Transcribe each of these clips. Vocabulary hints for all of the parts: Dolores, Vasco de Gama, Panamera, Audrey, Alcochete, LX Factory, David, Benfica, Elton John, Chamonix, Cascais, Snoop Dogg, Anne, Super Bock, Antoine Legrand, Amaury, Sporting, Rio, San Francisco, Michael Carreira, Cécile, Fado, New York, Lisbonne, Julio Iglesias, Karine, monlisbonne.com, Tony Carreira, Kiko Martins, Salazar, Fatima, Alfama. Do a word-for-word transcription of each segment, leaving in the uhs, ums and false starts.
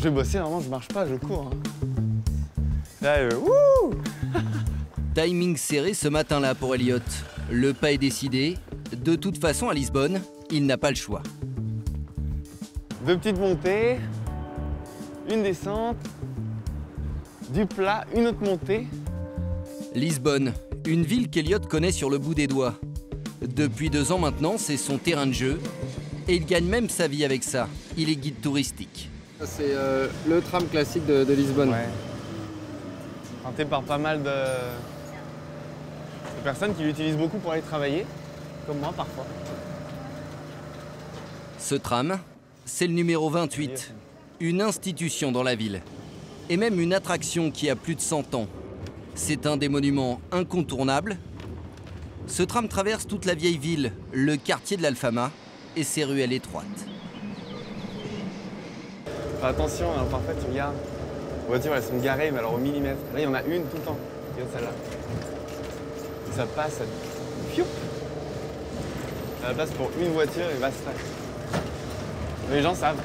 je vais bosser, normalement, je marche pas, je cours. Hein. Là, euh, wouh. Timing serré ce matin-là pour Elliot. Le pas est décidé. De toute façon, à Lisbonne, il n'a pas le choix. Deux petites montées, une descente, du plat, une autre montée. Lisbonne, une ville qu'Elliot connaît sur le bout des doigts. Depuis deux ans maintenant, c'est son terrain de jeu. Et il gagne même sa vie avec ça. Il est guide touristique. C'est euh, le tram classique de, de Lisbonne. Ouais. Tenté par pas mal de... de personnes qui l'utilisent beaucoup pour aller travailler, comme moi parfois. Ce tram, c'est le numéro vingt-huit, une institution dans la ville. Et même une attraction qui a plus de cent ans. C'est un des monuments incontournables. Ce tram traverse toute la vieille ville, le quartier de l'Alfama et ses ruelles étroites. Enfin, attention, alors parfois tu regardes, les voitures elles sont garées, mais alors au millimètre. Là il y en a une tout le temps, regarde celle-là. Ça passe, ça pioup. À la place pour une voiture et basta. Les gens savent.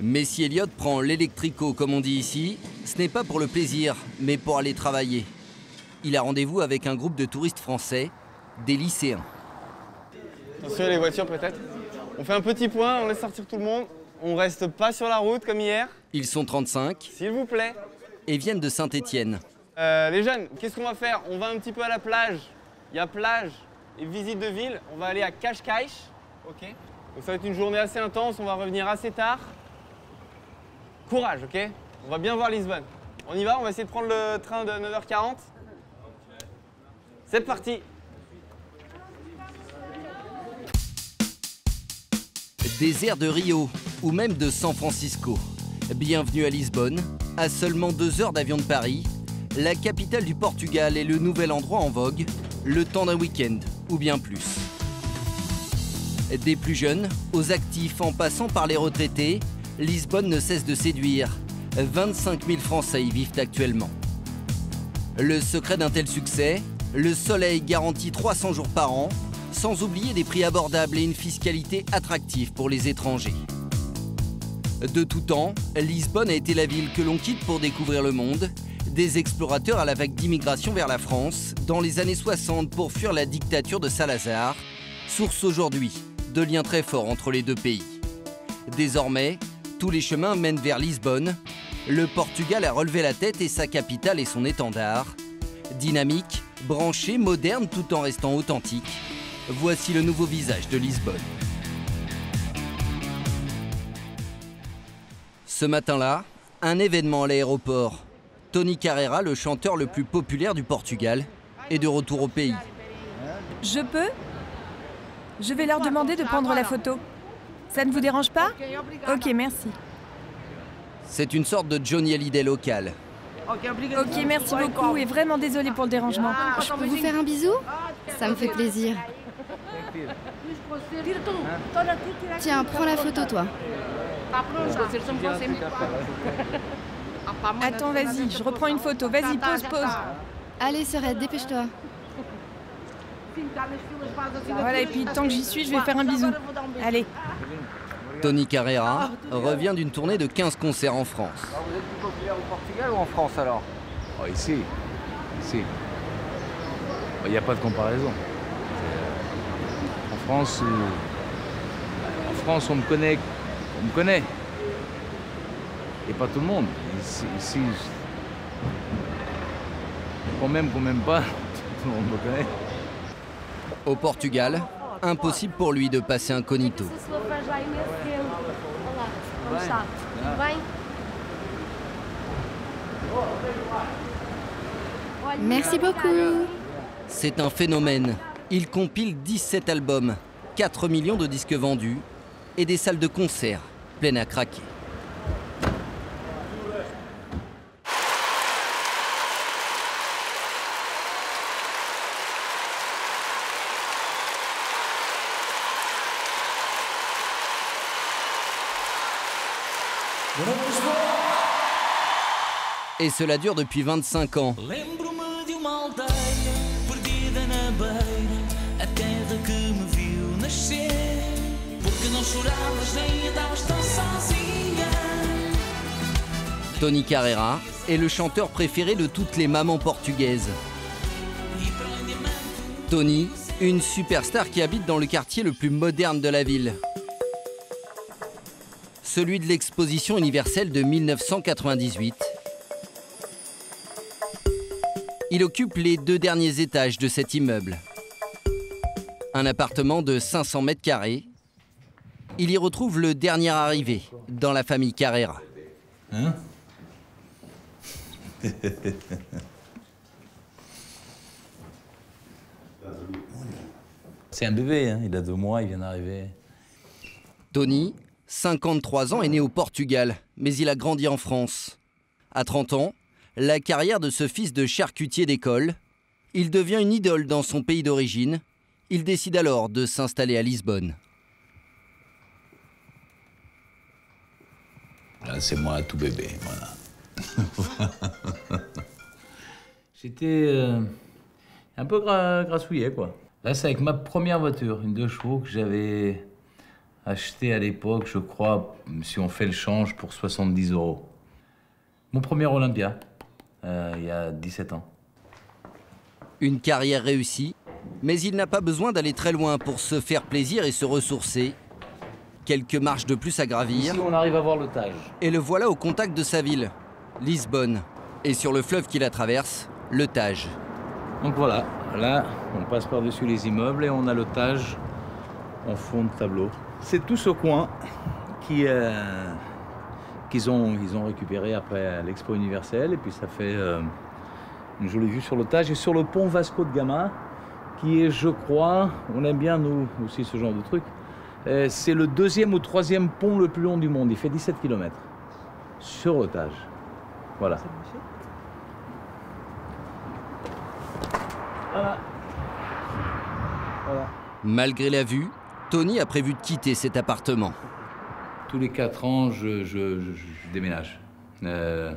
Mais si Elliot prend l'électrico, comme on dit ici, ce n'est pas pour le plaisir, mais pour aller travailler. Il a rendez-vous avec un groupe de touristes français, des lycéens. Attention les voitures peut-être. On fait un petit point, on laisse sortir tout le monde. On reste pas sur la route comme hier. Ils sont trente-cinq. S'il vous plaît. Et viennent de Saint-Etienne. Euh, les jeunes, qu'est-ce qu'on va faire? On va un petit peu à la plage. Il y a plage et visite de ville. On va aller à Cascais. Ok. Donc ça va être une journée assez intense, on va revenir assez tard. Courage, ok? On va bien voir Lisbonne. On y va, on va essayer de prendre le train de neuf heures quarante. C'est parti! Des airs de Rio, ou même de San Francisco. Bienvenue à Lisbonne, à seulement deux heures d'avion de Paris. La capitale du Portugal est le nouvel endroit en vogue, le temps d'un week-end, ou bien plus. Des plus jeunes, aux actifs, en passant par les retraités, Lisbonne ne cesse de séduire. vingt-cinq mille Français y vivent actuellement. Le secret d'un tel succès, le soleil garantit trois cents jours par an, sans oublier des prix abordables et une fiscalité attractive pour les étrangers. De tout temps, Lisbonne a été la ville que l'on quitte pour découvrir le monde, des explorateurs à la vague d'immigration vers la France, dans les années soixante pour fuir la dictature de Salazar, source aujourd'hui de liens très forts entre les deux pays. Désormais, tous les chemins mènent vers Lisbonne. Le Portugal a relevé la tête et sa capitale est son étendard. Dynamique, branchée, moderne tout en restant authentique. Voici le nouveau visage de Lisbonne. Ce matin-là, un événement à l'aéroport. Tony Carreira, le chanteur le plus populaire du Portugal, est de retour au pays. Je peux ? Je vais leur demander de prendre la photo. Ça ne vous dérange pas? Ok, merci. C'est une sorte de Johnny Hallyday local. Ok, merci beaucoup et vraiment désolé pour le dérangement. Je peux vous faire un bisou? Ça me fait plaisir. Tiens, prends la photo, toi. Attends, vas-y, je reprends une photo. Vas-y, pose, pose. Allez, Serette, dépêche-toi. Voilà, et puis tant que j'y suis, je vais faire un bisou. Allez. Tony Carreira revient d'une tournée de quinze concerts en France. Ah, vous êtes plus populaire au Portugal ou en France alors? Oh, ici. Ici. Il n'y a pas de comparaison. En France, en France on me connaît. On me connaît. Et pas tout le monde. Ici, ici quand même, qu'on m'aime pas, tout le monde me connaît. Au Portugal, impossible pour lui de passer incognito. Merci beaucoup. C'est un phénomène. Il compile dix-sept albums, quatre millions de disques vendus et des salles de concert pleines à craquer. Et cela dure depuis vingt-cinq ans. Tony Carreira est le chanteur préféré de toutes les mamans portugaises. Tony, une superstar qui habite dans le quartier le plus moderne de la ville. Celui de l'exposition universelle de mille neuf cent quatre-vingt-dix-huit. Il occupe les deux derniers étages de cet immeuble. Un appartement de cinq cents mètres carrés. Il y retrouve le dernier arrivé dans la famille Carreira. Hein ? C'est un bébé, hein, il a deux mois, il vient d'arriver. Tony, cinquante-trois ans, est né au Portugal, mais il a grandi en France. À trente ans, la carrière de ce fils de charcutier d'école, il devient une idole dans son pays d'origine. Il décide alors de s'installer à Lisbonne. C'est moi tout bébé, voilà. J'étais euh, un peu gra grassouillé, quoi. Là, c'est avec ma première voiture, une deux chevaux que j'avais achetée à l'époque, je crois, si on fait le change, pour soixante-dix euros. Mon premier Olympia, euh, il y a dix-sept ans. Une carrière réussie, mais il n'a pas besoin d'aller très loin pour se faire plaisir et se ressourcer. Quelques marches de plus à gravir. Ici, on arrive à voir le Tage. Et le voilà au contact de sa ville, Lisbonne. Et sur le fleuve qui la traverse, le Tage. Donc voilà, là, on passe par-dessus les immeubles et on a le Tage en fond de tableau. C'est tout ce coin qui, euh, qu'ils ont, ils ont récupéré après l'expo universelle. Et puis ça fait euh, une jolie vue sur le Tage et sur le pont Vasco de Gama, qui est, je crois, on aime bien nous aussi ce genre de truc. C'est le deuxième ou troisième pont le plus long du monde. Il fait dix-sept kilomètres. Sur le Tage. Voilà. Voilà. Voilà. Malgré la vue, Tony a prévu de quitter cet appartement. Tous les quatre ans, je, je, je, je déménage. Euh,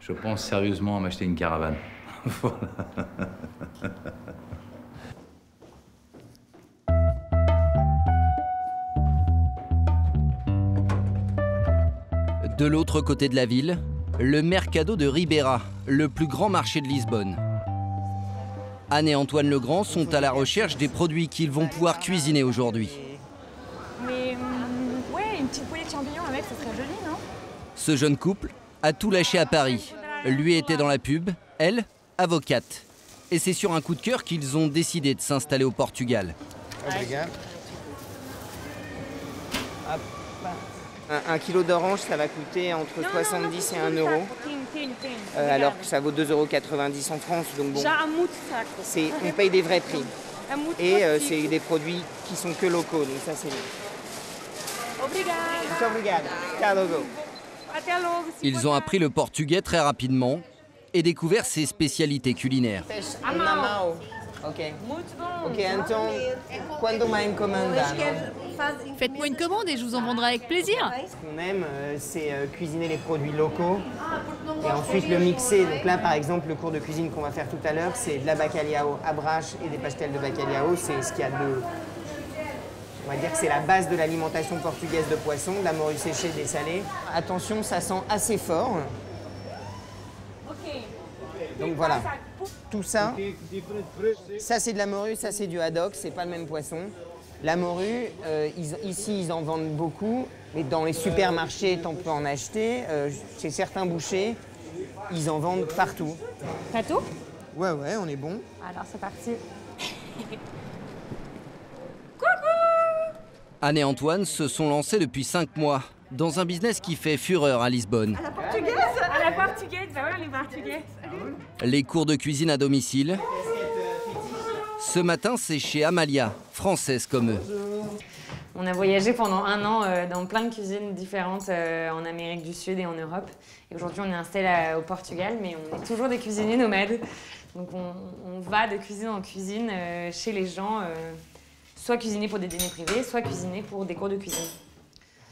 je pense sérieusement à m'acheter une caravane. Voilà. De l'autre côté de la ville, le Mercado de Ribeira, le plus grand marché de Lisbonne. Anne et Antoine Legrand sont à la recherche des produits qu'ils vont pouvoir cuisiner aujourd'hui. Mais euh, ouais, une petite poulet de champignons avec, ça serait joli, non? Ce jeune couple a tout lâché à Paris. Lui était dans la pub, elle, avocate. Et c'est sur un coup de cœur qu'ils ont décidé de s'installer au Portugal. Hop. Un kilo d'orange, ça va coûter entre soixante-dix et un euro, euh, alors que ça vaut deux euros quatre-vingt-dix en France. Donc bon, on paye des vrais prix. Et euh, c'est des produits qui sont que locaux, donc ça c'est bien. Ils ont appris le portugais très rapidement et découvert ses spécialités culinaires. Okay. Okay, então, quando uma encomenda, faites-moi une commande et je vous en vendrai avec plaisir. Ce qu'on aime, c'est cuisiner les produits locaux et ensuite le mixer. Donc là, par exemple, le cours de cuisine qu'on va faire tout à l'heure, c'est de la bacalhau à brache et des pastels de bacalhau. C'est ce qu'il y a de... On va dire que c'est la base de l'alimentation portugaise de poissons, de la morue séchée, des salés. Attention, ça sent assez fort. Donc voilà, tout ça, ça c'est de la morue, ça c'est du haddock, c'est pas le même poisson. La morue, euh, ils, ici ils en vendent beaucoup, mais dans les supermarchés, t'en peux en acheter. Euh, chez certains bouchers, ils en vendent partout. Partout? Ouais, ouais, on est bon. Alors c'est parti. Coucou! Anne et Antoine se sont lancés depuis cinq mois dans un business qui fait fureur à Lisbonne. À la portugaise, à la portugaise, bah ouais, les portugais. Les cours de cuisine à domicile. Ce matin, c'est chez Amalia, française comme eux. On a voyagé pendant un an euh, dans plein de cuisines différentes euh, en Amérique du Sud et en Europe. Et aujourd'hui, on est installé à, au Portugal, mais on est toujours des cuisiniers nomades. Donc on, on va de cuisine en cuisine euh, chez les gens, euh, soit cuisiner pour des dîners privés, soit cuisiner pour des cours de cuisine.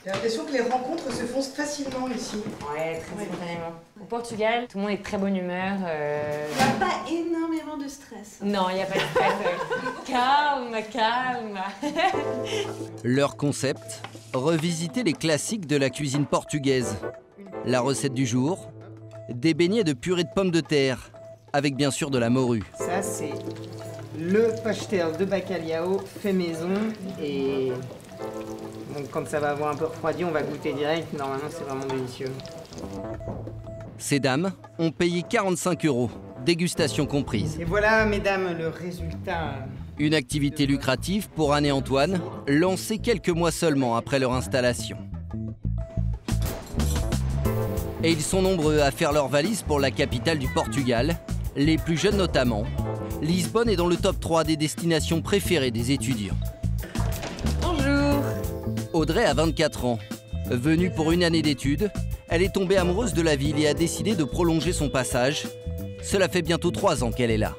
J'ai l'impression que les rencontres se font facilement ici. Ouais, très spontanément. Ouais. Au Portugal, tout le monde est de très bonne humeur. Euh... Il n'y a pas énormément de stress. Non, il n'y a pas de stress. Calme, calme. Leur concept, revisiter les classiques de la cuisine portugaise. La recette du jour, des beignets de purée de pommes de terre, avec bien sûr de la morue. Ça c'est le pastel de bacalhau fait maison et donc, quand ça va avoir un peu refroidi, on va goûter direct. Normalement c'est vraiment délicieux. Ces dames ont payé quarante-cinq euros, dégustation comprise. Et voilà mesdames le résultat. Une activité lucrative pour Anne et Antoine, lancée quelques mois seulement après leur installation. Et ils sont nombreux à faire leur valise pour la capitale du Portugal, les plus jeunes notamment. Lisbonne est dans le top trois des destinations préférées des étudiants. Bonjour. Audrey a vingt-quatre ans. Venue pour une année d'études, elle est tombée amoureuse de la ville et a décidé de prolonger son passage. Cela fait bientôt trois ans qu'elle est là.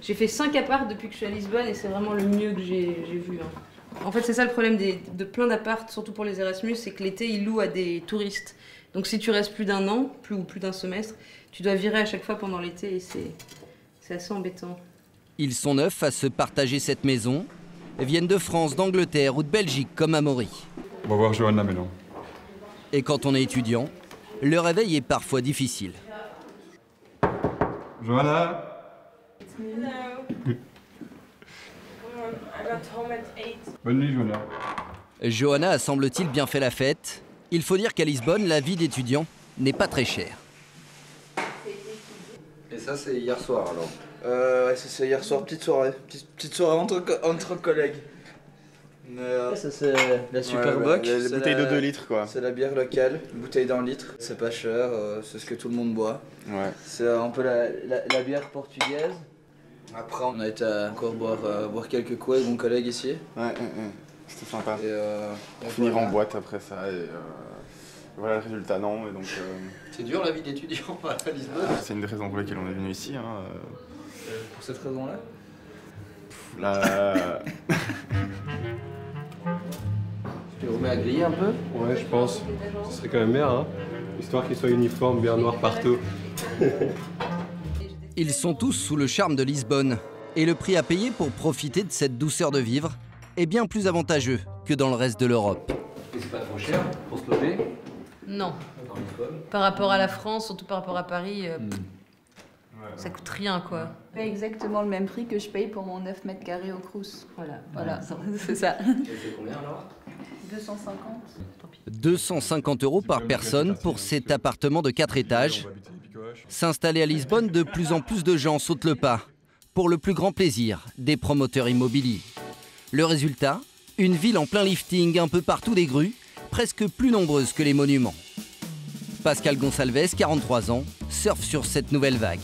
J'ai fait cinq apparts depuis que je suis à Lisbonne et c'est vraiment le mieux que j'ai vu. En fait, c'est ça le problème des, de plein d'apparts, surtout pour les Erasmus, c'est que l'été, ils louent à des touristes. Donc si tu restes plus d'un an, plus ou plus d'un semestre, tu dois virer à chaque fois pendant l'été et c'est assez embêtant. Ils sont neufs à se partager cette maison, viennent de France, d'Angleterre ou de Belgique comme Amaury. On va voir Johanna maintenant. Et quand on est étudiant, le réveil est parfois difficile. Johanna. Hello. I got home at eight. Bonne nuit, Johanna. Johanna a semble-t-il bien fait la fête. Il faut dire qu'à Lisbonne, la vie d'étudiant n'est pas très chère. Et ça, c'est hier soir alors. Euh, ouais, c'est hier soir, petite soirée, petite, petite soirée entre, entre collègues. Euh, ça c'est la Super Bock. Ouais, ouais, la bouteille de deux litres quoi. C'est la bière locale, une bouteille d'un litre. C'est pas cher, euh, c'est ce que tout le monde boit. Ouais. C'est un peu la, la, la bière portugaise. Après on a été à encore boire, euh, boire quelques coups avec mon collègue ici. Ouais, ouais, ouais. C'était sympa. Et euh, on finira en boîte après ça et euh, voilà le résultat non. Et donc. Euh... C'est dur la vie d'étudiant à Lisbonne. Ah, c'est une des raisons pour lesquelles on est venu ici. Hein. Euh, pour cette raison là. La... Tu les remets à griller un peu? Ouais, je pense. Ce serait quand même bien, hein? Histoire qu'ils soient uniformes, bien noirs partout. Ils sont tous sous le charme de Lisbonne. Et le prix à payer pour profiter de cette douceur de vivre est bien plus avantageux que dans le reste de l'Europe. Et c'est pas trop cher pour se loger? Non. Par rapport à la France, surtout par rapport à Paris, euh, hmm. ça coûte rien, quoi. Pas exactement le même prix que je paye pour mon neuf mètres carrés au Crous. Voilà, voilà, ouais. C'est ça. C'est combien alors? deux cent cinquante. deux cent cinquante euros par personne pour cet appartement de quatre étages. S'installer à Lisbonne, de plus en plus de gens sautent le pas, pour le plus grand plaisir des promoteurs immobiliers. Le résultat, une ville en plein lifting, un peu partout des grues, presque plus nombreuses que les monuments. Pascal Gonçalves, quarante-trois ans, surfe sur cette nouvelle vague.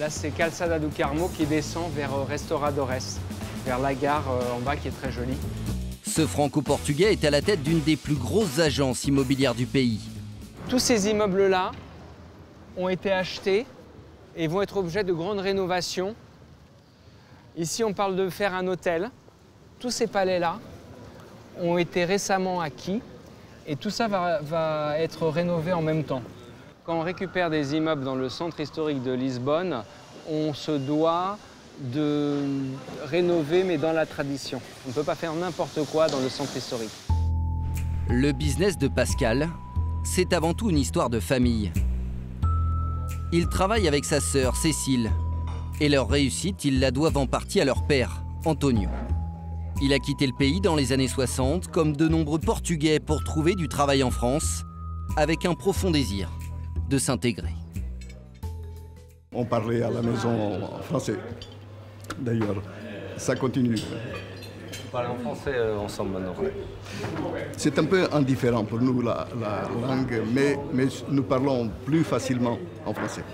Là, c'est Calçada do Carmo qui descend vers Restauradores, vers la gare en bas qui est très jolie. Ce franco-portugais est à la tête d'une des plus grosses agences immobilières du pays. Tous ces immeubles-là ont été achetés et vont être objet de grandes rénovations. Ici, on parle de faire un hôtel. Tous ces palais-là ont été récemment acquis et tout ça va, va être rénové en même temps. Quand on récupère des immeubles dans le centre historique de Lisbonne, on se doit de rénover, mais dans la tradition. On ne peut pas faire n'importe quoi dans le centre historique. Le business de Pascal, c'est avant tout une histoire de famille. Il travaille avec sa sœur, Cécile. Et leur réussite, ils la doivent en partie à leur père, Antonio. Il a quitté le pays dans les années soixante, comme de nombreux Portugais, pour trouver du travail en France, avec un profond désir de s'intégrer. On parlait à la maison en français, d'ailleurs, ça continue. On parle en français ensemble maintenant. C'est un peu indifférent pour nous la, la langue, mais, mais nous parlons plus facilement en français.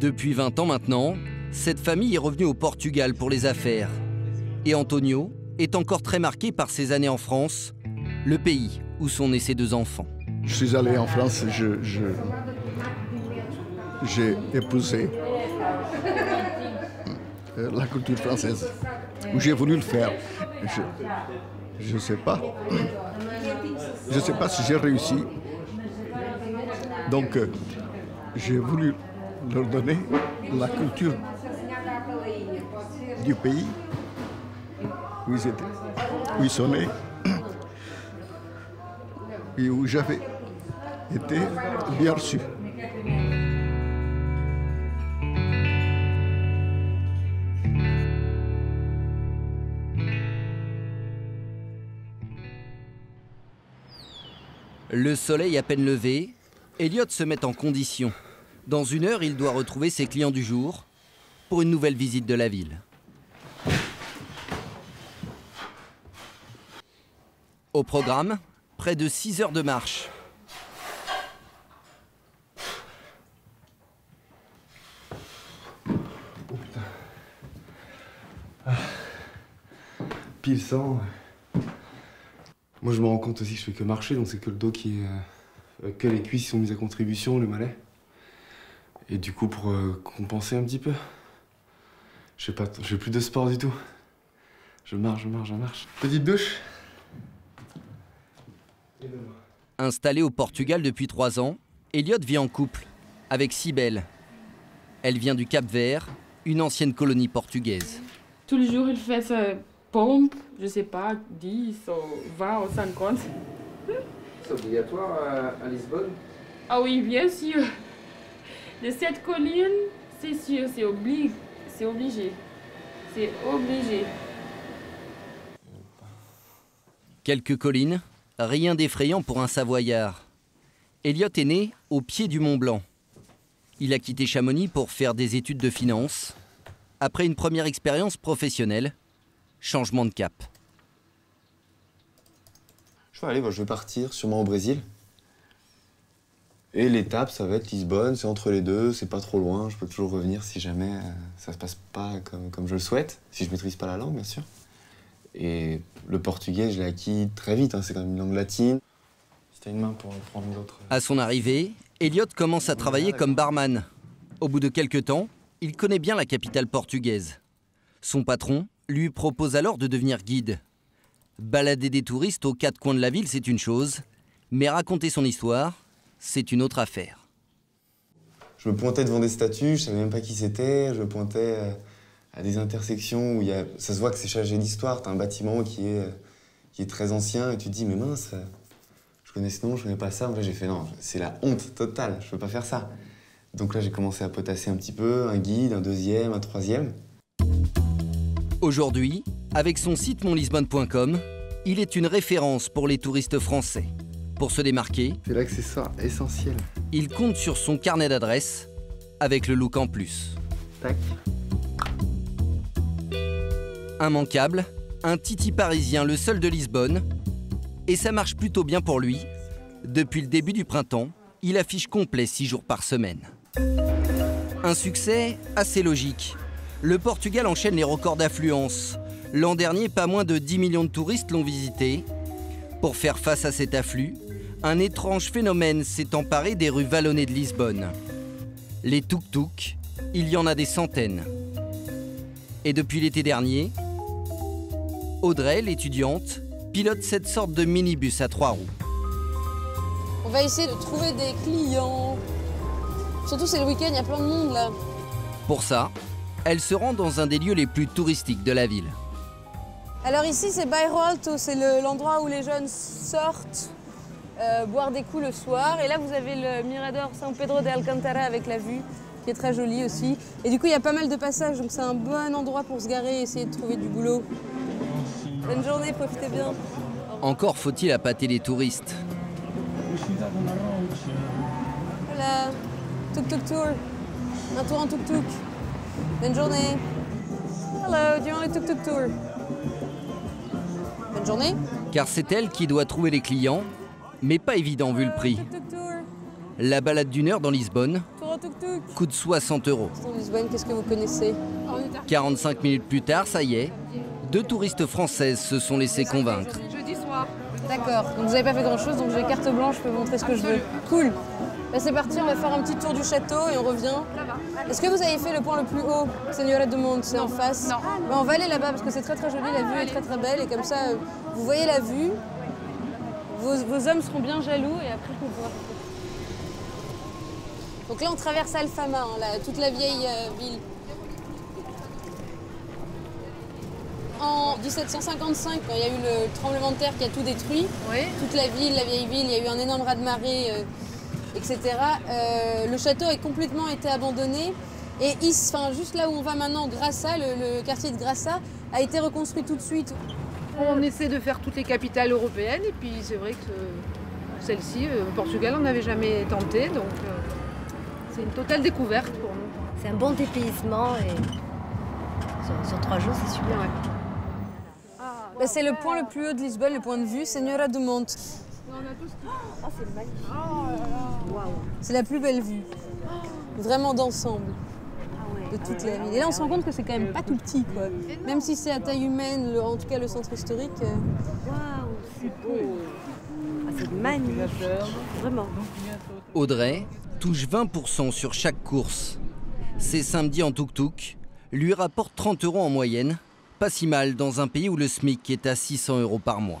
Depuis vingt ans maintenant, cette famille est revenue au Portugal pour les affaires. Et Antonio est encore très marqué par ses années en France, le pays où sont nés ses deux enfants. Je suis allé en France, je, je, j'ai épousé la culture française, où j'ai voulu le faire. Je ne sais pas. Je ne sais pas si j'ai réussi. Donc, euh, j'ai voulu leur donner la culture du pays où ils étaient, où ils sont nés. et où j'avais été bien reçu. Le soleil à peine levé, Elliot se met en condition. Dans une heure, il doit retrouver ses clients du jour pour une nouvelle visite de la ville. Au programme, près de six heures de marche. Oh putain. Ah. Pile cent. Moi je me rends compte aussi que je fais que marcher, donc c'est que le dos qui est... Euh, que les cuisses sont mises à contribution, le malais. Et du coup pour euh, compenser un petit peu. Je sais pas, je fais plus de sport du tout. Je marche, je marche, je marche. Petite douche. Installé au Portugal depuis trois ans, Elliot vit en couple avec Cybèle. Elle vient du Cap-Vert, une ancienne colonie portugaise. Tous les jours, il fait sa pompe, je sais pas, dix, vingt ou cinquante. C'est obligatoire à Lisbonne? Ah oui, bien sûr. De cette colline, c'est sûr, c'est obligé. C'est obligé. C'est obligé. Quelques collines. Rien d'effrayant pour un Savoyard. Elliot est né au pied du Mont-Blanc. Il a quitté Chamonix pour faire des études de finance. Après une première expérience professionnelle, changement de cap. Je vais aller, je vais partir sûrement au Brésil. Et l'étape, ça va être Lisbonne, c'est entre les deux, c'est pas trop loin. Je peux toujours revenir si jamais ça se passe pas comme, comme je le souhaite, si je maîtrise pas la langue, bien sûr. Et le portugais, je l'ai acquis très vite, hein. C'est quand même une langue latine. C'était une main pour prendre l'autre. À son arrivée, Elliot commence à travailler comme barman. Au bout de quelques temps, il connaît bien la capitale portugaise. Son patron lui propose alors de devenir guide. Balader des touristes aux quatre coins de la ville, c'est une chose, mais raconter son histoire, c'est une autre affaire. Je me pointais devant des statues, je savais même pas qui c'était, je pointais... Euh... à des intersections où il y a... ça se voit que c'est chargé d'histoire, t'as un bâtiment qui est, qui est très ancien et tu te dis mais mince, je connais ce nom, je connais pas ça. En fait j'ai fait non, c'est la honte totale, je peux pas faire ça. Donc là j'ai commencé à potasser un petit peu, un guide, un deuxième, un troisième. Aujourd'hui, avec son site mon lisbonne point com, il est une référence pour les touristes français. Pour se démarquer, c'est l'accessoire essentiel. Il compte sur son carnet d'adresses avec le look en plus. Tac. Immanquable, un titi parisien, le seul de Lisbonne, et ça marche plutôt bien pour lui. Depuis le début du printemps, il affiche complet six jours par semaine. Un succès assez logique. Le Portugal enchaîne les records d'affluence. L'an dernier, pas moins de dix millions de touristes l'ont visité. Pour faire face à cet afflux, un étrange phénomène s'est emparé des rues vallonnées de Lisbonne. Les tuk-tuk, il y en a des centaines. Et depuis l'été dernier, Audrey, l'étudiante, pilote cette sorte de minibus à trois roues. On va essayer de trouver des clients. Surtout c'est le week-end, il y a plein de monde là. Pour ça, elle se rend dans un des lieux les plus touristiques de la ville. Alors ici c'est Bairro Alto, c'est l'endroit où les jeunes sortent euh, boire des coups le soir. Et là vous avez le mirador San Pedro de Alcantara avec la vue, qui est très jolie aussi. Et du coup il y a pas mal de passages, donc c'est un bon endroit pour se garer et essayer de trouver du boulot. Bonne journée, profitez bien. Encore faut-il appâter les touristes. Voilà, tuk-tuk tour. Un tour en tuk-tuk. Bonne journée. Hello, do you want a tuk-tuk tour? Bonne journée. Car c'est elle qui doit trouver les clients, mais pas évident vu le prix. La balade d'une heure dans Lisbonne coûte soixante euros. Lisbonne, qu'est-ce que vous connaissez? quarante-cinq minutes plus tard, ça y est, deux touristes françaises se sont laissées convaincre. Jeudi soir. D'accord, donc vous n'avez pas fait grand-chose, donc j'ai carte blanche, je peux vous montrer ce que je veux. Cool. Là, c'est parti, on va faire un petit tour du château et on revient. Est-ce que vous avez fait le point le plus haut, Señora de Monde? C'est en face. Non. Ben, on va aller là-bas parce que c'est très très joli, la vue est très très belle et comme ça, vous voyez la vue, vos, vos hommes seront bien jaloux et après, vous pourrez... Donc là, on traverse Alfama, hein, là, toute la vieille euh, ville. en dix-sept cent cinquante-cinq, quand il y a eu le tremblement de terre qui a tout détruit, oui. toute la ville, la vieille ville, il y a eu un énorme raz-de-marée, euh, et cetera. Euh, le château a complètement été abandonné. Et il, enfin, juste là où on va maintenant, Graça, le, le quartier de Graça, a été reconstruit tout de suite. On essaie de faire toutes les capitales européennes, et puis c'est vrai que celle-ci, euh, Portugal, on n'avait jamais tenté, donc euh, c'est une totale découverte pour nous. C'est un bon dépaysement, et sur, sur trois jours, c'est super. Ouais. Ah, bah, c'est le point le plus haut de Lisbonne, le point de vue, Senhora do Monte. Oh, c'est magnifique. Oh, wow. C'est la plus belle vue, vraiment d'ensemble. De toute la ville. Et là, on se rend compte que c'est quand même pas tout petit, quoi. Même si c'est à taille humaine, le, en tout cas le centre historique. Waouh, c'est beau. Ah, c'est magnifique, vraiment. Audrey touche vingt pour cent sur chaque course. Ses samedis en tuk-tuk lui rapportent trente euros en moyenne. Pas si mal dans un pays où le SMIC est à six cents euros par mois.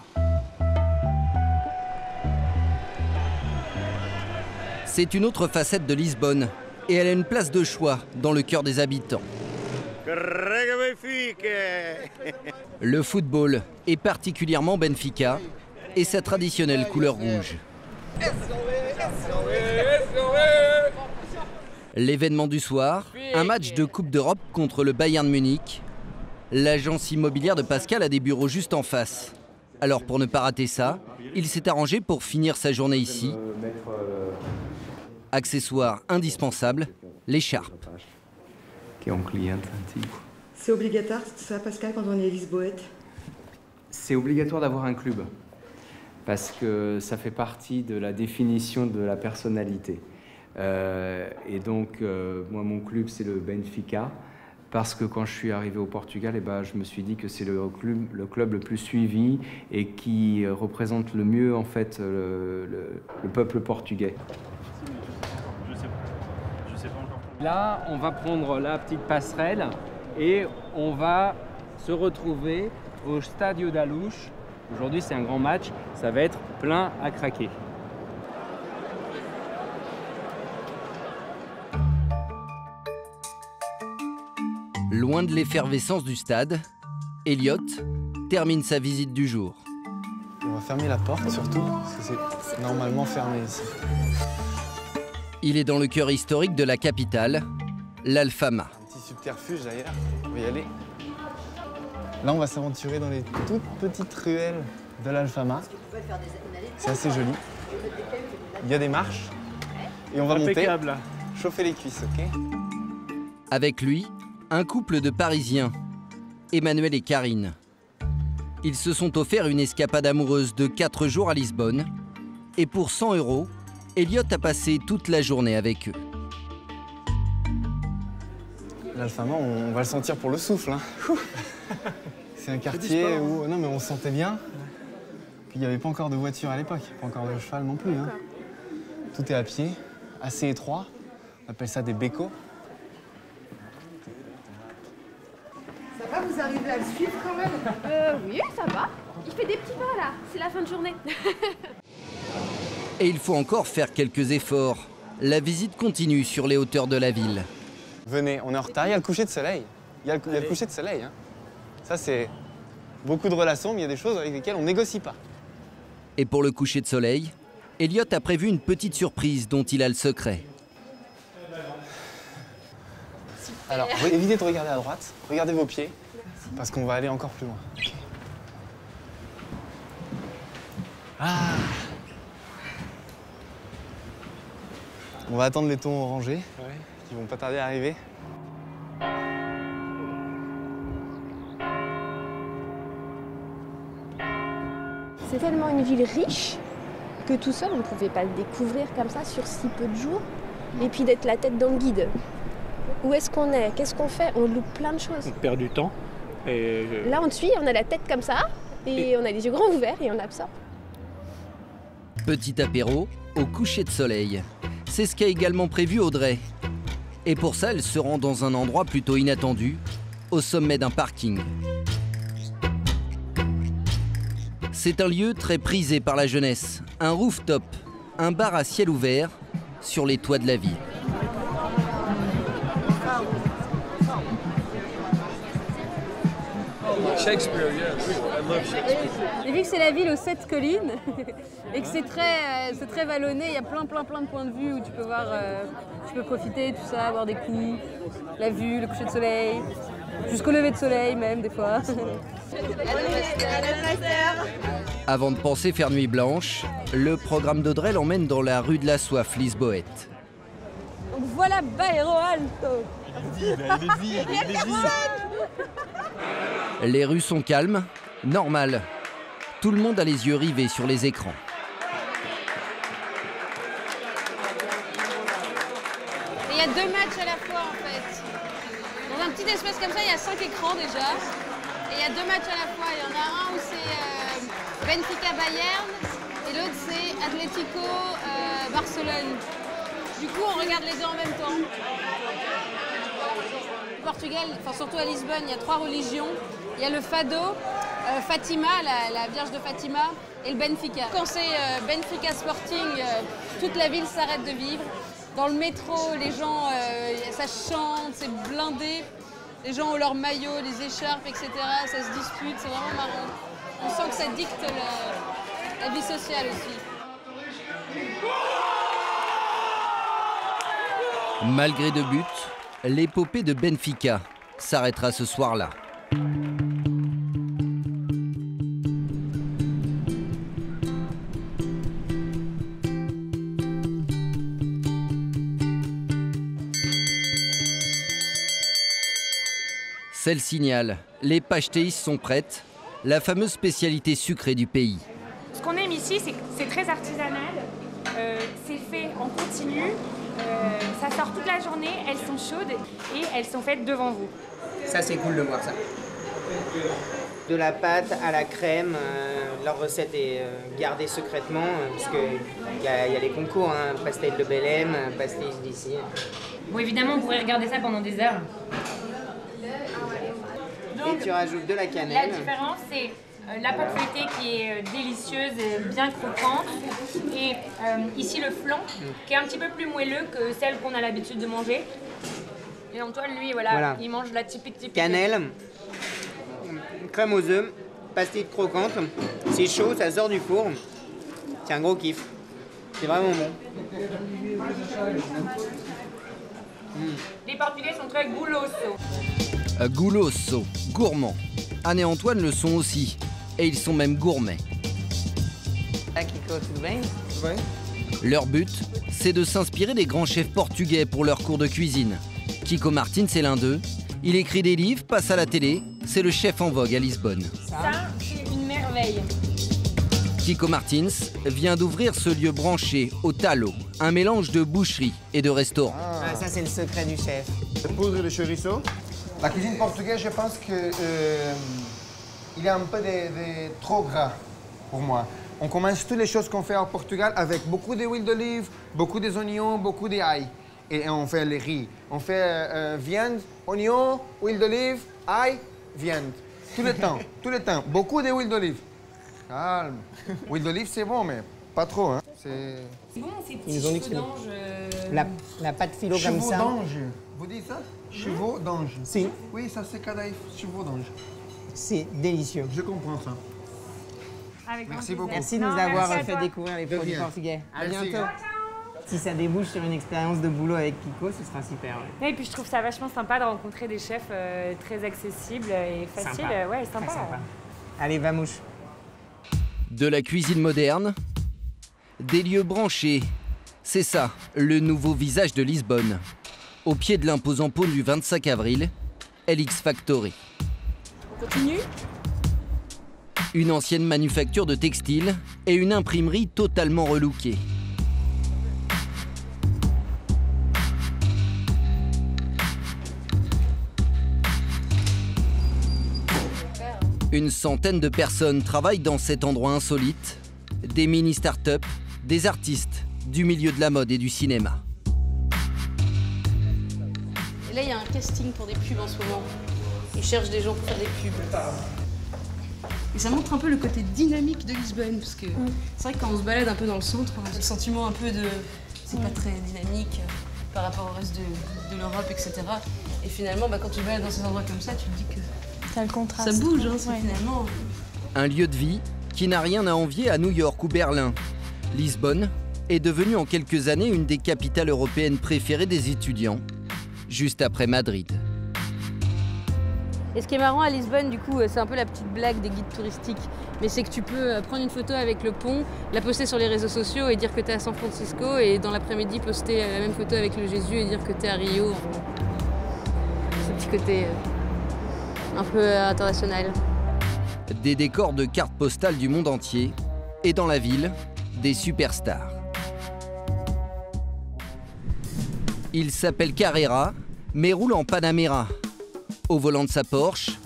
C'est une autre facette de Lisbonne. Et elle a une place de choix dans le cœur des habitants. Le football, et particulièrement Benfica, et sa traditionnelle couleur rouge. L'événement du soir, un match de Coupe d'Europe contre le Bayern Munich. L'agence immobilière de Pascal a des bureaux juste en face. Alors pour ne pas rater ça, il s'est arrangé pour finir sa journée ici. Accessoire indispensable, l'écharpe. C'est obligatoire, ça, Pascal, quand on est lisboète? C'est obligatoire d'avoir un club, parce que ça fait partie de la définition de la personnalité. Euh, et donc, euh, moi, mon club, c'est le Benfica, parce que quand je suis arrivé au Portugal, eh ben, je me suis dit que c'est le club, le club le plus suivi et qui représente le mieux, en fait, le, le, le peuple portugais. Là, on va prendre la petite passerelle et on va se retrouver au Stadio da Luz. Aujourd'hui, c'est un grand match, ça va être plein à craquer. Loin de l'effervescence du stade, Elliot termine sa visite du jour. On va fermer la porte surtout, parce que c'est normalement fermé ici. Il est dans le cœur historique de la capitale, l'Alfama. Un petit subterfuge d'ailleurs, on va y aller. Là, on va s'aventurer dans les toutes petites ruelles de l'Alfama. C'est assez joli. Il y a des marches et on va impeccable. Monter, chauffer les cuisses, ok? Avec lui, un couple de Parisiens, Emmanuel et Karine. Ils se sont offerts une escapade amoureuse de quatre jours à Lisbonne et pour cent euros, Elliot a passé toute la journée avec eux. L'Alfama, on va le sentir pour le souffle. Hein. C'est un quartier sport, où hein. Non, mais on se sentait bien. Il n'y avait pas encore de voiture à l'époque, pas encore de cheval non plus. Hein. Tout est à pied, assez étroit. On appelle ça des becos. Ça va, vous arrivez à le suivre quand même? Euh, oui, ça va. Il fait des petits pas là, c'est la fin de journée. Et il faut encore faire quelques efforts. La visite continue sur les hauteurs de la ville. Venez, on est en retard, il y a le coucher de soleil. Il y a le, il y a le coucher de soleil. Hein. Ça, c'est beaucoup de relations, mais il y a des choses avec lesquelles on négocie pas. Et pour le coucher de soleil, Elliot a prévu une petite surprise dont il a le secret. Super. Alors, évitez de regarder à droite, regardez vos pieds, parce qu'on va aller encore plus loin. Okay. Ah! On va attendre les tons orangés, ouais. Qui vont pas tarder à arriver. C'est tellement une ville riche que tout seul, on ne pouvait pas le découvrir comme ça sur si peu de jours. Et puis d'être la tête dans le guide. Où est-ce qu'on est? Qu'est-ce qu'on fait? On loupe plein de choses. On perd du temps. Et je... Là, on te suit, on a la tête comme ça, et, et on a les yeux grands ouverts et on absorbe. Petit apéro au coucher de soleil. C'est ce qu'a également prévu Audrey. Et pour ça, elle se rend dans un endroit plutôt inattendu, au sommet d'un parking. C'est un lieu très prisé par la jeunesse. Un rooftop, un bar à ciel ouvert, sur les toits de la ville. Shakespeare, yes. I love Shakespeare. Et vu que c'est la ville aux sept collines et que c'est très, euh, très vallonné, il y a plein, plein, plein de points de vue où tu peux voir, euh, tu peux profiter, tout ça, voir des coups, la vue, le coucher de soleil, jusqu'au lever de soleil même des fois. Avant de penser faire nuit blanche, le programme d'Audrey l'emmène dans la rue de la soif lisboète. Donc voilà Bairro Alto. Il est vide, il est vide, il est vide. Les rues sont calmes, normales. Tout le monde a les yeux rivés sur les écrans. Il y a deux matchs à la fois en fait. Dans un petit espace comme ça, il y a cinq écrans déjà. Et il y a deux matchs à la fois. Il y en a un où c'est euh, Benfica-Bayern et l'autre c'est Atlético-Barcelone. Euh, du coup, on regarde les deux en même temps. Au Portugal, enfin surtout à Lisbonne, il y a trois religions. Il y a le Fado, euh, Fatima, la, la Vierge de Fatima, et le Benfica. Quand c'est euh, Benfica Sporting, euh, toute la ville s'arrête de vivre. Dans le métro, les gens, euh, ça chante, c'est blindé. Les gens ont leurs maillots, les écharpes, et cetera. Ça se dispute, c'est vraiment marrant. On sent que ça dicte le, la vie sociale aussi. Malgré deux buts, l'épopée de Benfica s'arrêtera ce soir-là. C'est le signal. Les pastéis sont prêtes, la fameuse spécialité sucrée du pays. Ce qu'on aime ici, c'est que c'est très artisanal, euh, c'est fait en continu. Euh, ça sort toute la journée, elles sont chaudes et elles sont faites devant vous. Ça, c'est cool de voir ça. De la pâte à la crème, euh, leur recette est euh, gardée secrètement, euh, parce qu'il y a, y a les concours, hein, pastel de Belém, pastel d'ici. Bon, évidemment, on pourrait regarder ça pendant des heures. Donc, et tu rajoutes de la cannelle. La différence, c'est euh, la pâte feuilletée qui est euh, délicieuse, bien croquante. Et euh, ici, le flan, mmh. qui est un petit peu plus moelleux que celle qu'on a l'habitude de manger. Et Antoine, lui, voilà, voilà. il mange la typique typique. Cannelle, crème aux œufs, pastille croquante. C'est chaud, ça sort du four. C'est un gros kiff. C'est vraiment bon. Mmh. Les Portugais sont très goulosos. Gouloso, gourmand. Anne et Antoine le sont aussi. Et ils sont même gourmets. Leur but, c'est de s'inspirer des grands chefs portugais pour leur cours de cuisine. Kiko Martins est l'un d'eux. Il écrit des livres, passe à la télé. C'est le chef en vogue à Lisbonne. Ça, c'est une merveille. Kiko Martins vient d'ouvrir ce lieu branché au talo, un mélange de boucherie et de restaurant. Ah, ça, c'est le secret du chef. La poudre de chorizo. La cuisine portugaise, je pense qu'il euh, est un peu de, de, trop gras pour moi. On commence toutes les choses qu'on fait au Portugal avec beaucoup d'huile d'olive, beaucoup d'oignons, beaucoup d'ail. Et on fait le riz. On fait euh, viande, oignon, huile d'olive, ail, viande. Tout le temps, tout le temps. Beaucoup d'huile d'olive. Calme. Huile d'olive, c'est bon, mais pas trop. Hein. C'est bon, ces petits chevaux d'ange. La, la pâte filo comme ça. D'ange. Vous dites ça? Chevaux d'ange. Si. Oui, ça c'est cadaïf, chevaux d'ange. C'est délicieux. Je comprends ça. Avec merci beaucoup. Merci de nous avoir fait découvrir les produits portugais. À merci. bientôt. Si ça débouche sur une expérience de boulot avec Kiko, ce sera super. Ouais. Et puis je trouve ça vachement sympa de rencontrer des chefs euh, très accessibles et faciles. Sympa. Ouais, sympa. Très sympa. Ouais. Allez, vamouche. De la cuisine moderne, des lieux branchés. C'est ça, le nouveau visage de Lisbonne. Au pied de l'imposant pôle du vingt-cinq avril, L X Factory. On continue. Une ancienne manufacture de textiles et une imprimerie totalement relookée. Une centaine de personnes travaillent dans cet endroit insolite. Des mini-start-up, des artistes, du milieu de la mode et du cinéma. Là, il y a un casting pour des pubs en ce moment. Ils cherchent des gens pour faire des pubs. Et ça montre un peu le côté dynamique de Lisbonne, parce que mmh. c'est vrai que quand on se balade un peu dans le centre, on a le sentiment un peu de... c'est mmh. pas très dynamique par rapport au reste de, de l'Europe, et cetera. Et finalement, bah, quand tu te balades dans ces endroits comme ça, tu te dis que Ça le contraste. Ça bouge, hein, ouais, finalement. Un lieu de vie qui n'a rien à envier à New York ou Berlin. Lisbonne est devenue en quelques années une des capitales européennes préférées des étudiants, juste après Madrid. Et ce qui est marrant à Lisbonne, du coup, c'est un peu la petite blague des guides touristiques, mais c'est que tu peux prendre une photo avec le pont, la poster sur les réseaux sociaux et dire que t'es à San Francisco, et dans l'après-midi poster la même photo avec le Jésus et dire que t'es à Rio. Ce petit côté un peu international. Des décors de cartes postales du monde entier, et dans la ville, des superstars. Il s'appelle Carreira, mais roule en Panamera. Au volant de sa Porsche,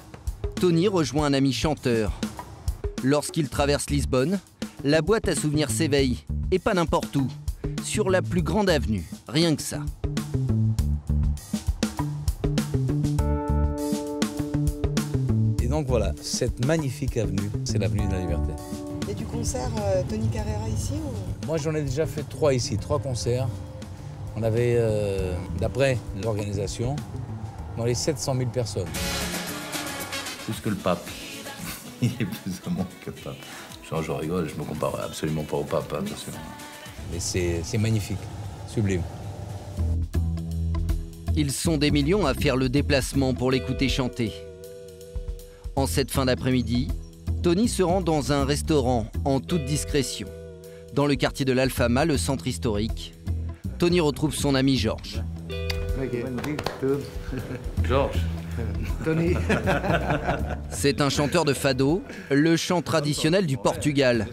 Tony rejoint un ami chanteur. Lorsqu'il traverse Lisbonne, la boîte à souvenirs s'éveille, et pas n'importe où, sur la plus grande avenue, rien que ça. Et donc voilà, cette magnifique avenue, c'est l'avenue de la Liberté. Et du concert euh, Tony Carreira ici ou... Moi j'en ai déjà fait trois ici, trois concerts. On avait, euh, d'après l'organisation, dans les sept cent mille personnes. Plus que le pape. Il est plus amant que le pape. Genre, je rigole, je me compare absolument pas au pape, attention. Mais c'est magnifique, sublime. Ils sont des millions à faire le déplacement pour l'écouter chanter. En cette fin d'après-midi, Tony se rend dans un restaurant en toute discrétion. Dans le quartier de l'Alfama, le centre historique, Tony retrouve son ami Georges. Okay. Georges. Tony. C'est un chanteur de fado, le chant traditionnel du Portugal.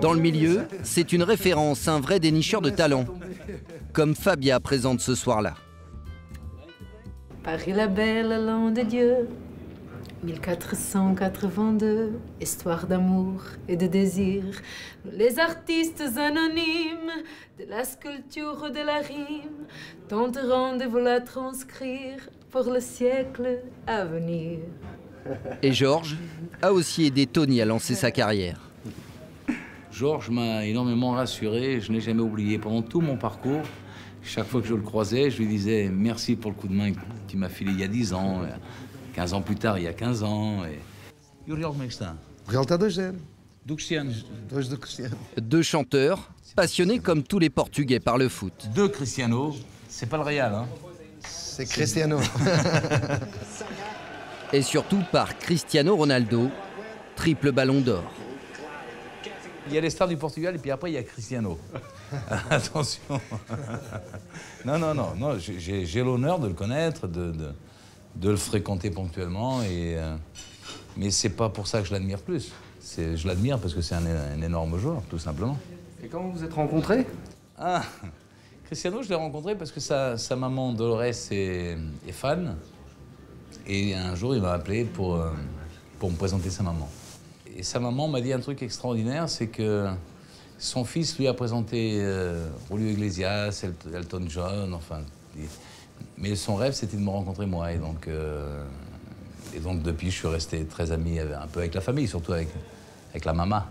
Dans le milieu, c'est une référence, un vrai dénicheur de talent, comme Fabia présente ce soir-là. Paris la belle, la langue de Dieu, mille quatre cent quatre-vingt-deux, histoire d'amour et de désir. Les artistes anonymes de la sculpture de la rime tenteront de vous la transcrire pour le siècle à venir. Et Georges a aussi aidé Tony à lancer sa carrière. Georges m'a énormément rassuré, je n'ai jamais oublié. Pendant tout mon parcours, chaque fois que je le croisais, je lui disais merci pour le coup de main que tu m'as filé il y a dix ans. quinze ans plus tard, il y a quinze ans. Et... Deux chanteurs, passionnés comme tous les Portugais par le foot. Deux Cristiano, c'est pas le Real, hein. C'est Cristiano. Et surtout par Cristiano Ronaldo, triple ballon d'or. Il y a les stars du Portugal et puis après il y a Cristiano. Attention. Non, non, non, non j'ai l'honneur de le connaître, de... de... de le fréquenter ponctuellement, et, euh, mais c'est pas pour ça que je l'admire plus. Je l'admire parce que c'est un, un énorme joueur, tout simplement. Et comment vous êtes rencontrés? Ah, Cristiano, je l'ai rencontré parce que sa, sa maman, Dolores, est, est fan. Et un jour, il m'a appelé pour, euh, pour me présenter sa maman. Et sa maman m'a dit un truc extraordinaire, c'est que son fils lui a présenté euh, Julio Iglesias, Elton John, enfin... Et, mais son rêve, c'était de me rencontrer, moi. Et donc, euh, et donc depuis, je suis resté très ami, un peu avec la famille, surtout avec, avec la maman.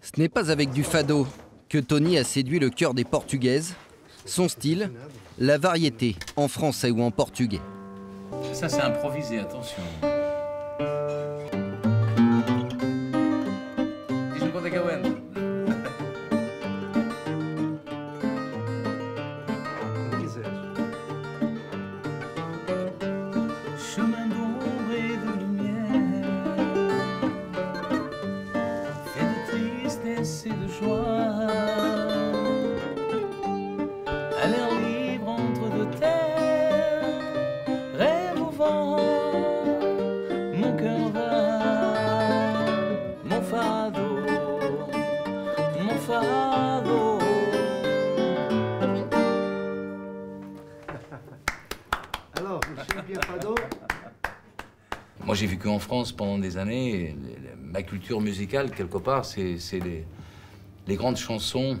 Ce n'est pas avec du fado que Tony a séduit le cœur des Portugaises. Son style, la variété, en français ou en portugais. Ça, c'est improvisé, attention. Moi, j'ai vécu en France pendant des années. Ma culture musicale, quelque part, c'est les, les grandes chansons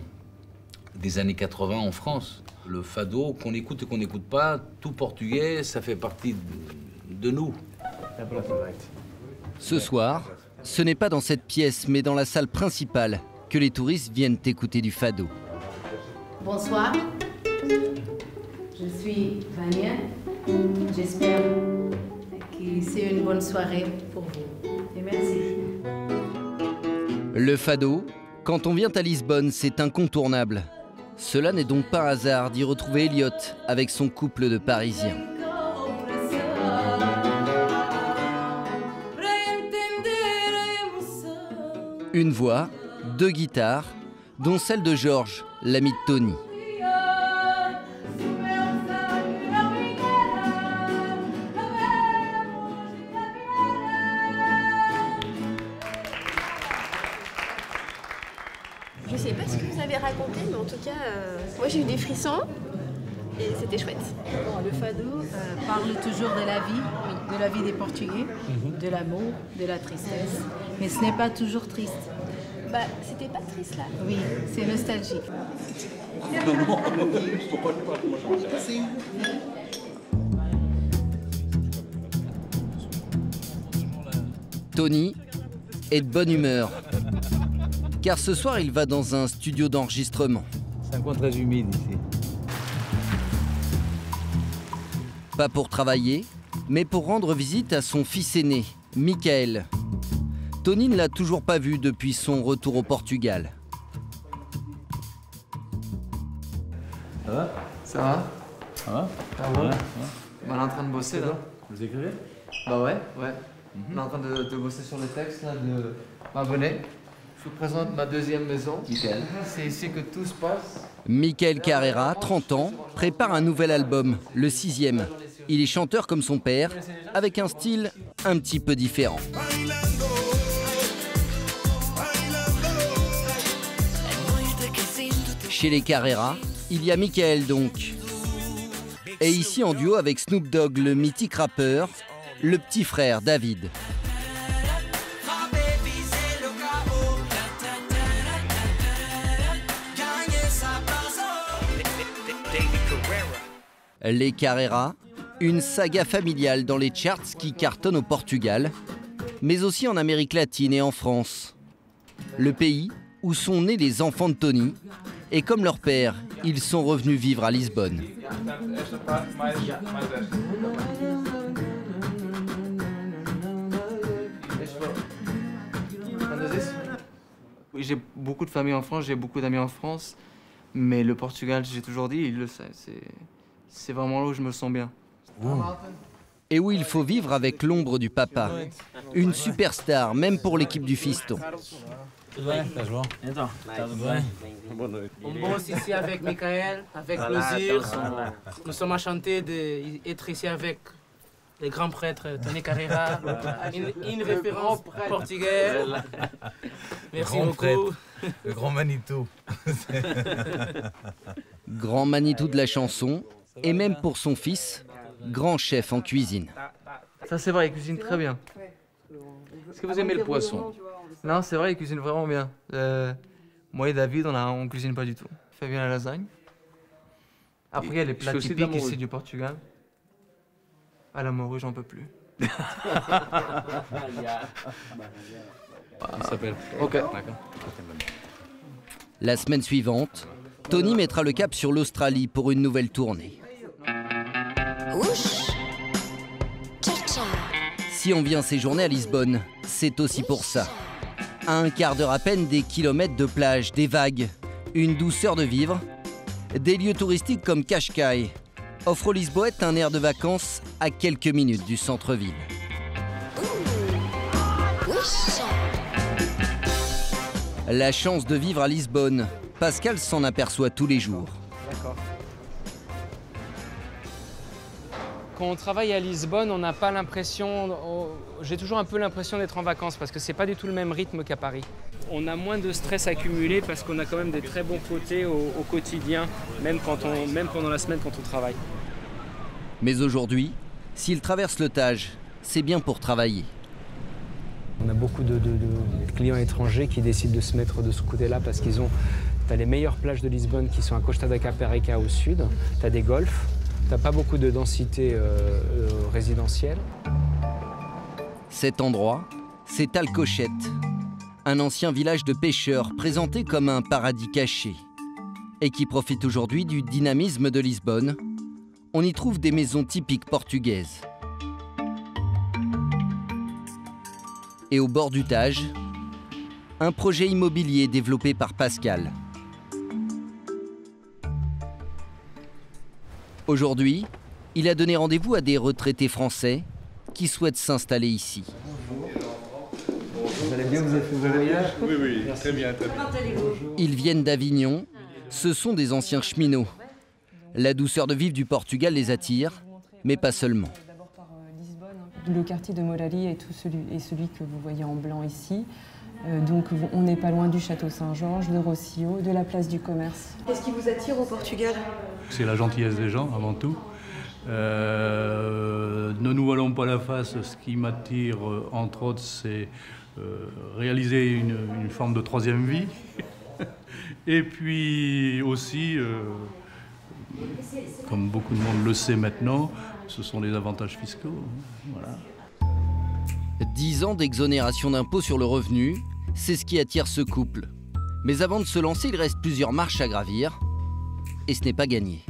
des années quatre-vingt en France. Le fado, qu'on écoute et qu'on n'écoute pas, tout portugais, ça fait partie de, de nous. Ce soir, ce n'est pas dans cette pièce, mais dans la salle principale, que les touristes viennent écouter du fado. Bonsoir, je suis Vania. J'espère que et c'est une bonne soirée pour vous. Et merci. Le fado, quand on vient à Lisbonne, c'est incontournable. Cela n'est donc pas hasard d'y retrouver Elliot avec son couple de Parisiens. Une voix, deux guitares, dont celle de Georges, l'ami de Tony. Je sais pas ce que vous avez raconté, mais en tout cas, euh, moi j'ai eu des frissons et c'était chouette. Le fado euh, parle toujours de la vie, oui, de la vie des Portugais, mm-hmm. de l'amour, de la tristesse. Mais ce n'est pas toujours triste. Bah, c'était pas triste là. Oui, c'est nostalgique. Tony est de bonne humeur. Car ce soir, il va dans un studio d'enregistrement. C'est un coin très humide ici. Pas pour travailler, mais pour rendre visite à son fils aîné, Michael. Tony ne l'a toujours pas vu depuis son retour au Portugal. Ça va? Ça va? Ça va? Ça va? On est en train de bosser là. Vous écrivez? Bah ouais, ouais. Mm-hmm. On est en train de, de bosser sur le texte là, de m'abonner. Je vous présente ma deuxième maison. Michael. C'est ici que tout se passe. Michael Carreira, trente ans, prépare un nouvel album, le sixième. Il est chanteur comme son père, avec un style un petit peu différent. Chez les Carreira, il y a Michael donc. Et ici en duo avec Snoop Dogg, le mythique rappeur, le petit frère David. Les Carreira, une saga familiale dans les charts qui cartonne au Portugal, mais aussi en Amérique latine et en France. Le pays où sont nés les enfants de Tony, et comme leur père, ils sont revenus vivre à Lisbonne. Oui, j'ai beaucoup de familles en France, j'ai beaucoup d'amis en France, mais le Portugal, j'ai toujours dit, il le sait, c'est... C'est vraiment là où je me sens bien. Wow. Et où il faut vivre avec l'ombre du papa. Une superstar, même pour l'équipe du fiston. Ouais, ça joue. On bosse ici avec Michael, avec plaisir. Nous sommes enchantés d'être ici avec le grand prêtre Tony Carreira, une, une référence portugaise. Merci grand beaucoup. Prêtre, le grand Manitou. Grand Manitou de la chanson. Et même pour son fils, grand chef en cuisine. Ça c'est vrai, il cuisine très bien. Est-ce que vous aimez le poisson? Non, c'est vrai, il cuisine vraiment bien. Euh, moi et David, on, a, on cuisine pas du tout. Il fait bien la lasagne. Après, il y a les plats typiques ici du Portugal. À l'Amaury, j'en peux plus. Il s'appelle. Ok. D'accord. La semaine suivante, Tony mettra le cap sur l'Australie pour une nouvelle tournée. Si on vient séjourner à Lisbonne, c'est aussi pour ça. À un quart d'heure à peine des kilomètres de plage, des vagues, une douceur de vivre, des lieux touristiques comme Cascais offrent aux Lisboètes un air de vacances à quelques minutes du centre-ville. La chance de vivre à Lisbonne, Pascal s'en aperçoit tous les jours. D'accord. Quand on travaille à Lisbonne, on n'a pas l'impression... Oh, j'ai toujours un peu l'impression d'être en vacances parce que c'est pas du tout le même rythme qu'à Paris. On a moins de stress accumulé parce qu'on a quand même des très bons côtés au, au quotidien, même, quand on, même pendant la semaine quand on travaille. Mais aujourd'hui, s'il traverse le Tage, c'est bien pour travailler. On a beaucoup de, de, de clients étrangers qui décident de se mettre de ce côté-là parce qu'ils ont... T'as les meilleures plages de Lisbonne qui sont à Costa da Caparica au sud, t'as des golfs, t'as pas beaucoup de densité euh, euh, résidentielle. Cet endroit, c'est Alcochete, un ancien village de pêcheurs présenté comme un paradis caché et qui profite aujourd'hui du dynamisme de Lisbonne. On y trouve des maisons typiques portugaises. et au bord du Tage, un projet immobilier développé par Pascal. Aujourd'hui, il a donné rendez-vous à des retraités français qui souhaitent s'installer ici. Bonjour. Bonjour. Vous allez bien, vous avez fait vos voyages ? Oui, oui, très bien, très bien. Ils viennent d'Avignon, ce sont des anciens cheminots. La douceur de vivre du Portugal les attire, mais pas seulement. D'abord par Lisbonne, le quartier de Morali est, tout celui, est celui que vous voyez en blanc ici. Euh, donc on n'est pas loin du château Saint-Georges, de Rossio, de la place du Commerce. Qu'est-ce qui vous attire au Portugal ? C'est la gentillesse des gens avant tout. Euh, ne nous voilons pas la face, ce qui m'attire entre autres, c'est euh, réaliser une, une forme de troisième vie. Et puis aussi, euh, comme beaucoup de monde le sait maintenant, ce sont les avantages fiscaux. Voilà. dix ans d'exonération d'impôts sur le revenu, c'est ce qui attire ce couple. Mais avant de se lancer, il reste plusieurs marches à gravir. Et ce n'est pas gagné.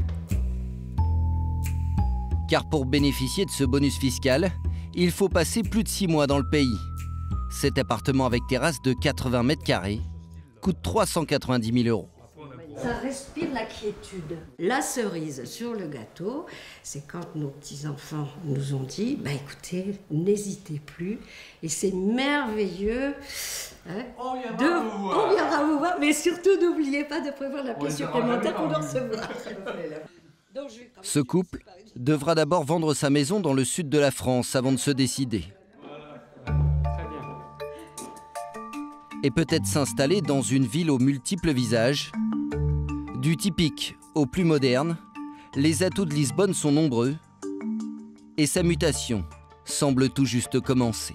Car pour bénéficier de ce bonus fiscal, il faut passer plus de six mois dans le pays. Cet appartement avec terrasse de quatre-vingts mètres carrés coûte trois cent quatre-vingt-dix mille euros. Ça respire la quiétude. La cerise sur le gâteau, c'est quand nos petits-enfants nous ont dit « Bah écoutez, n'hésitez plus, et c'est merveilleux hein, on viendra de... vous voir. On viendra vous voir, mais surtout n'oubliez pas de prévoir la pièce supplémentaire pour le recevoir. » Ce couple devra d'abord vendre sa maison dans le sud de la France avant de se décider. Et peut-être s'installer dans une ville aux multiples visages. Du typique au plus moderne, les atouts de Lisbonne sont nombreux et sa mutation semble tout juste commencer.